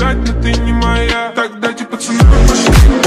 обязательно ты не моя. Так дайте пацаны пошли.